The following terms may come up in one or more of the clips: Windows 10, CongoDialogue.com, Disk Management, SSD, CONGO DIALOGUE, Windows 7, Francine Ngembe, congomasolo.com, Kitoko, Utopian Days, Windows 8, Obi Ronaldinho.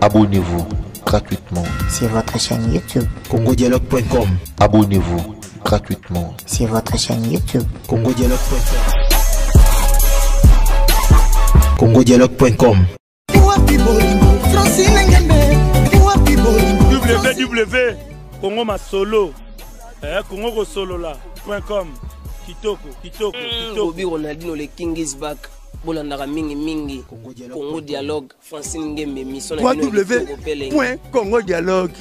Abonnez-vous gratuitement sur votre chaîne YouTube CongoDialogue.com. Abonnez-vous gratuitement sur votre chaîne YouTube CongoDialogue.com. CongoDialogue.com. www.congomasolo.com. Kitoko. Obi Ronaldinho, le king is back. Bolandara mingi Congo Dialogue, Francine Ngembe Misson Congo Dialogue.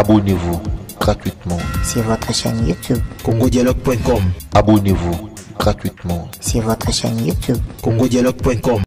Abonnez-vous gratuitement sur votre chaîne YouTube CongoDialogue.com. Abonnez-vous gratuitement sur votre chaîne YouTube CongoDialogue.com.